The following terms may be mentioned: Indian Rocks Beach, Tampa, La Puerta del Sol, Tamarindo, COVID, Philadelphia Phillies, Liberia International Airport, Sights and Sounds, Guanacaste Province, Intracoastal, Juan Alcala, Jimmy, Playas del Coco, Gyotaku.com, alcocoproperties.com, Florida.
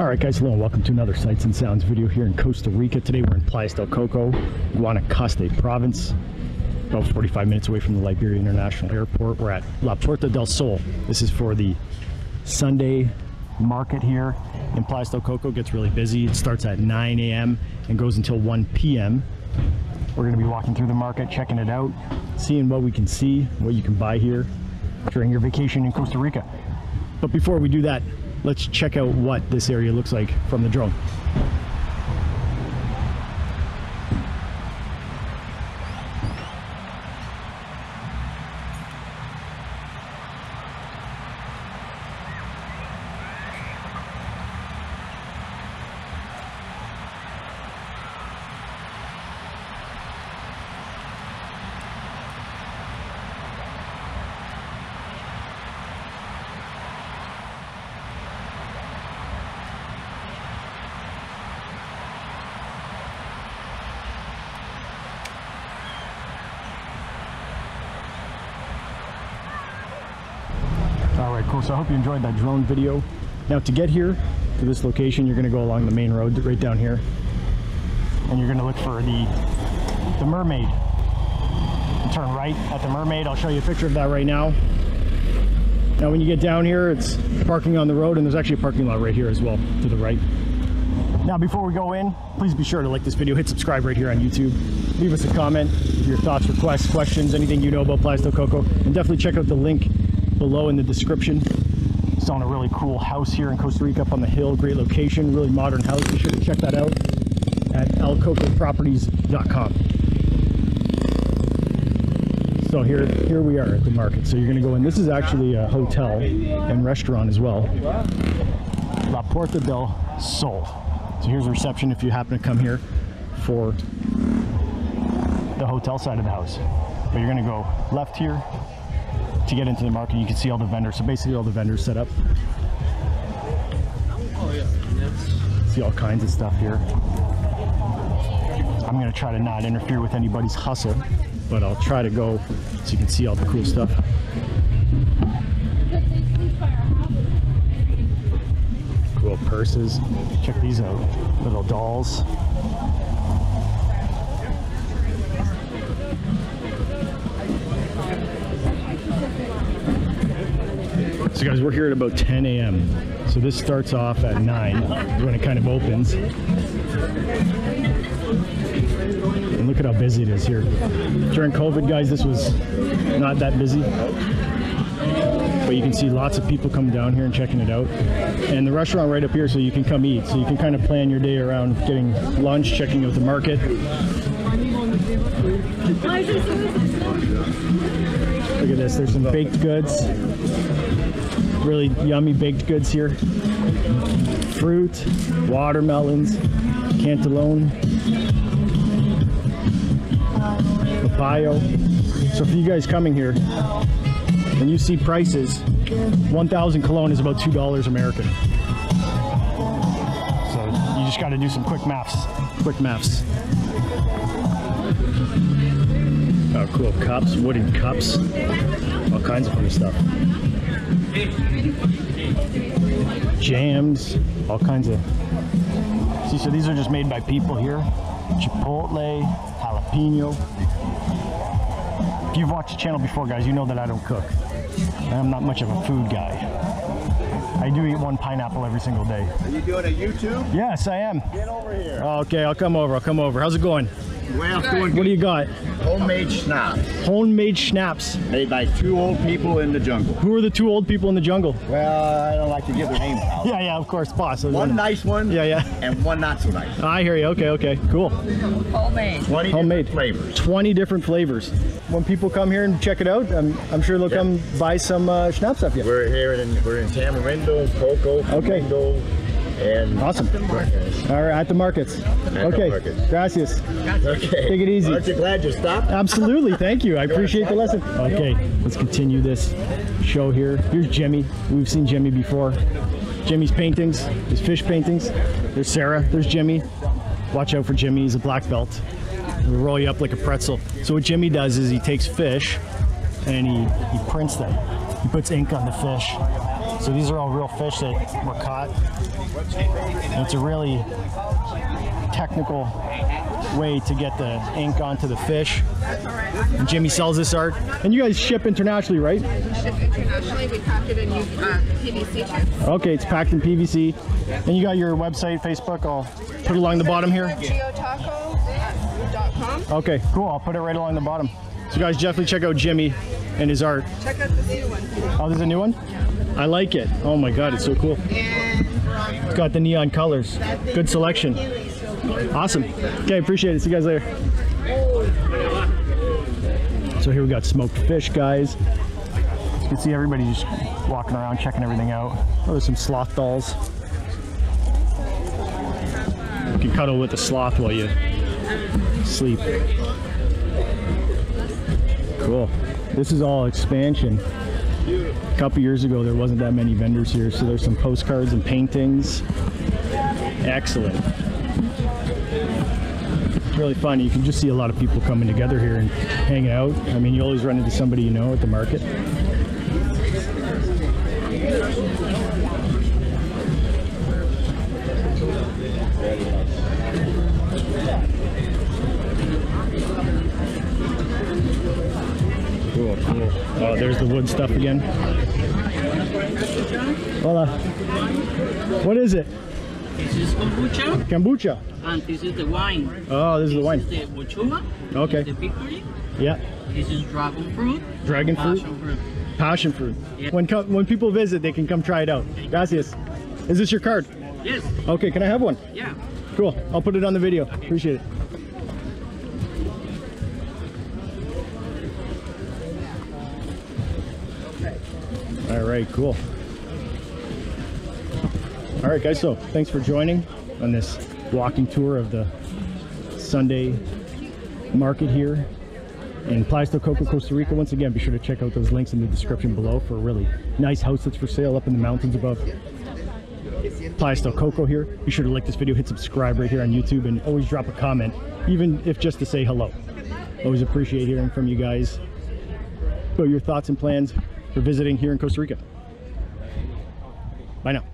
Alright guys, hello and welcome to another Sights and Sounds video here in Costa Rica. Today we're in Playas del Coco, Guanacaste Province, about 45 minutes away from the Liberia International Airport. We're at La Puerta del Sol. This is for the Sunday market here in Playas del Coco. Gets really busy. It starts at 9 a.m. and goes until 1 p.m. We're going to be walking through the market, checking it out, seeing what we can see, what you can buy here during your vacation in Costa Rica. But before we do that, let's check out what this area looks like from the drone. Cool, so I hope you enjoyed that drone video. Now to get here to this location, you're going to go along the main road right down here, and you're going to look for the mermaid. You turn right at the mermaid. I'll show you a picture of that right now. Now when you get down here, it's parking on the road, and there's actually a parking lot right here as well to the right. Now before we go in, please be sure to like this video, hit subscribe right here on YouTube, leave us a comment with your thoughts, requests, questions, anything you know about Playas del Coco, and definitely check out the link below in the description. It's on a really cool house here in Costa Rica up on the hill. Great location, really modern house. Be sure to check that out at alcocoproperties.com. So here we are at the market. So you're going to go in. This is actually a hotel and restaurant as well. La Puerta del Sol. So here's the reception if you happen to come here for the hotel side of the house. But you're going to go left here to get into the market. You can see all the vendors. So basically all the vendors set up. See all kinds of stuff here. I'm going to try to not interfere with anybody's hustle, but I'll try to go so you can see all the cool stuff. Cool purses. Check these out. Little dolls. So guys, we're here at about 10 a.m. So this starts off at 9 when it kind of opens. And look at how busy it is here. During COVID, guys, this was not that busy. But you can see lots of people coming down here and checking it out. And the restaurant right up here, so you can come eat. So you can kind of plan your day around getting lunch, checking out the market. Look at this, there's some baked goods. Really yummy baked goods here. Fruit, watermelons, cantaloupe, papaya. So for you guys coming here, and you see prices, 1,000 colon is about $2 American. So you just got to do some quick maths. Quick maths. Oh, cool cups, wooden cups, all kinds of cool stuff. Jams, all kinds of. See, so these are just made by people here. Chipotle, jalapeno. If you've watched the channel before, guys, you know that I don't cook. I'm not much of a food guy. I do eat one pineapple every single day. Are you doing a YouTube? Yes, I am. Get over here. Okay, I'll come over. How's it going? Well, what do you got? Homemade schnapps. Homemade schnapps. Made by two old people in the jungle. Who are the two old people in the jungle? Well, I don't like to give their names out. Yeah, of course, boss. One nice one. Yeah. And one not so nice. I hear you. Okay, cool. Homemade. 20 different flavors. 20 different flavors. When people come here and check it out, I'm sure they'll come buy some schnapps off you. We're here and we're in Tamarindo, Coco, Tamarindo. Okay. And awesome. All right, at the markets. At the markets. Gracias. Okay. Take it easy. Aren't you glad you stopped? Absolutely. Thank you. I appreciate the lesson. Okay, let's continue this show here. Here's Jimmy. We've seen Jimmy before. Jimmy's paintings, his fish paintings. There's Sarah. There's Jimmy. Watch out for Jimmy. He's a black belt. He'll roll you up like a pretzel. So what Jimmy does is he takes fish and he prints them. He puts ink on the fish. So these are all real fish that were caught. And it's a really technical way to get the ink onto the fish. And Jimmy sells this art. And you guys ship internationally, right? We ship internationally. We pack it in PVC chips. Okay, it's packed in PVC. And you got your website, Facebook. I'll put it along the bottom here. Gyotaku.com. Okay, cool. I'll put it right along the bottom. So guys, definitely check out Jimmy and his art. Check out this new one. Oh, there's a new one? I like it. Oh my God, it's so cool. It's got the neon colors. Good selection. Awesome. Okay, appreciate it. See you guys later. So here we got smoked fish, guys. You can see everybody just walking around, checking everything out. Oh, there's some sloth dolls. You can cuddle with the sloth while you sleep. Cool. This is all expansion. A couple years ago there wasn't that many vendors here, so there's some postcards and paintings. Excellent. It's really fun. You can just see a lot of people coming together here and hanging out. I mean, you always run into somebody you know at the market. Cool, cool. Oh, there's the wood stuff again. Hola. What is it? This is kombucha. Kombucha. And this is the wine. Oh, this is the wine. This is the bochuma. Okay. This is the piccory. Yeah. This is dragon fruit. Dragon fruit. Passion fruit. Passion fruit. Yeah. When people visit, they can come try it out. Gracias. Is this your card? Yes. Okay, can I have one? Yeah. Cool. I'll put it on the video. Okay. Appreciate it. All right, cool. All right, guys, so thanks for joining on this walking tour of the Sunday market here in Playas del Coco, Costa Rica. Once again, be sure to check out those links in the description below for a really nice house that's for sale up in the mountains above Playas del Coco here. Be sure to like this video, hit subscribe right here on YouTube, and always drop a comment, even if just to say hello. Always appreciate hearing from you guys about your thoughts and plans for visiting here in Costa Rica. Bye now.